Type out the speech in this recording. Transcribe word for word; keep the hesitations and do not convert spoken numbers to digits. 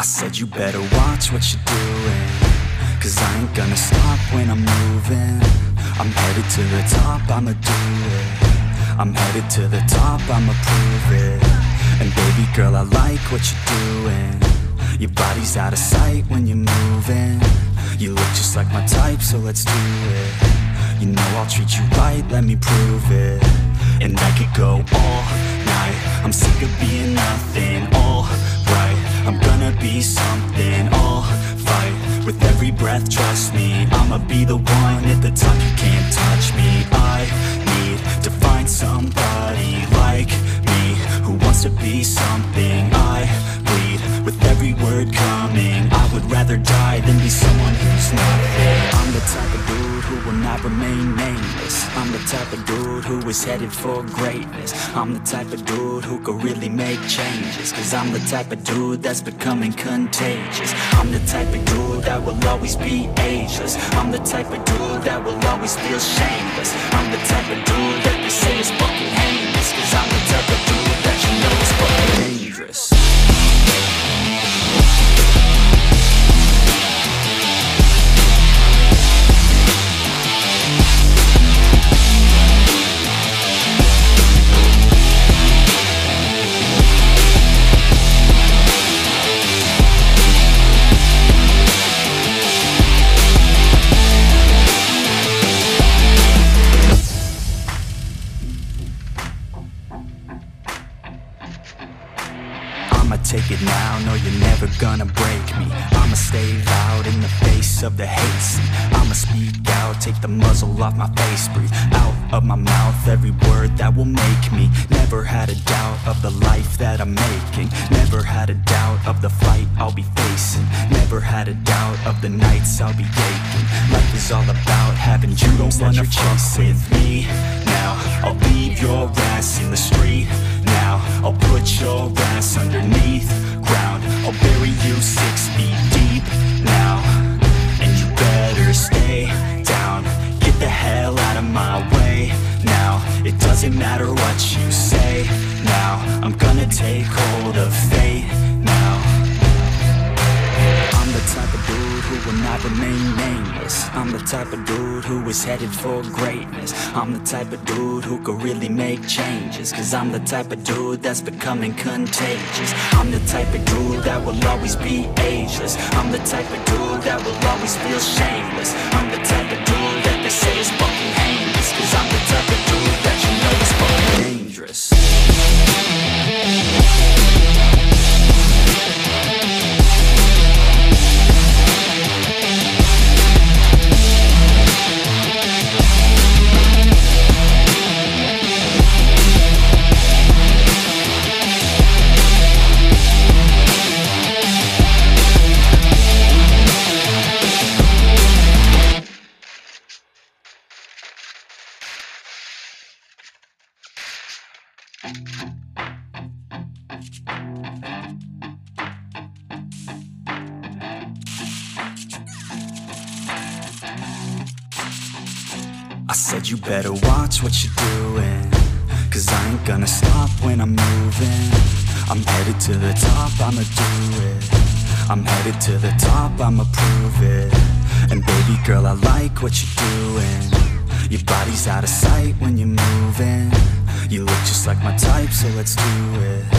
I said you better watch what you're doing, cause I ain't gonna stop when I'm moving. I'm headed to the top, I'ma do it. I'm headed to the top, I'ma prove it. And baby girl, I like what you're doing. Your body's out of sight when you're moving. You look just like my type, so let's do it. You know I'll treat you right, let me prove it. And I could go all night, I'm sick of being nothing. All right, I'm gonna be something. I'll fight with every breath, trust me. I'ma be the one at the top, you can't touch me. I need to find somebody like me, who wants to be something. I bleed with every word coming. I would rather die than be someone who's not here. I'm the type of dude who will not remain nameless. I'm the type of dude who is headed for greatness. I'm the type of dude who could really make changes, cause I'm the type of dude that's becoming contagious. I'm the type of dude that will always be ageless. I'm the type of dude that will always feel shameless. I'm the type of dude that they say is fucking heinous, cause I'm the type of dude that you know is fucking dangerous. Take it now, no you're never gonna break me. I'ma stay loud in the face of the hate scene. I'ma speak out, take the muzzle off my face. Breathe out of my mouth every word that will make me. Never had a doubt of the life that I'm making. Never had a doubt of the fight I'll be facing. Never had a doubt of the nights I'll be aching. Life is all about having dreams that you're chasing. With me now, I'll leave your ass in the street. Now, I'll put your ass underneath ground. I'll bury you six feet deep now. And you better stay down. Get the hell out of my way now. It doesn't matter what you say now. I'm gonna take hold of fate now. I'm the type of dude who will not remain nameless. I'm the type of dude who is headed for greatness. I'm the type of dude who could really make changes, cause I'm the type of dude that's becoming contagious. I'm the type of dude that will always be ageless. I'm the type of dude that will always feel shameless. I'm the type of dude that they say is fucking heinous, cause I'm the type of dude that you know is fucking dangerous. I said you better watch what you're doing, cause I ain't gonna stop when I'm moving. I'm headed to the top, I'ma do it. I'm headed to the top, I'ma prove it. And baby girl, I like what you're doing. Your body's out of sight when you're moving. You look just like my type, so let's do it.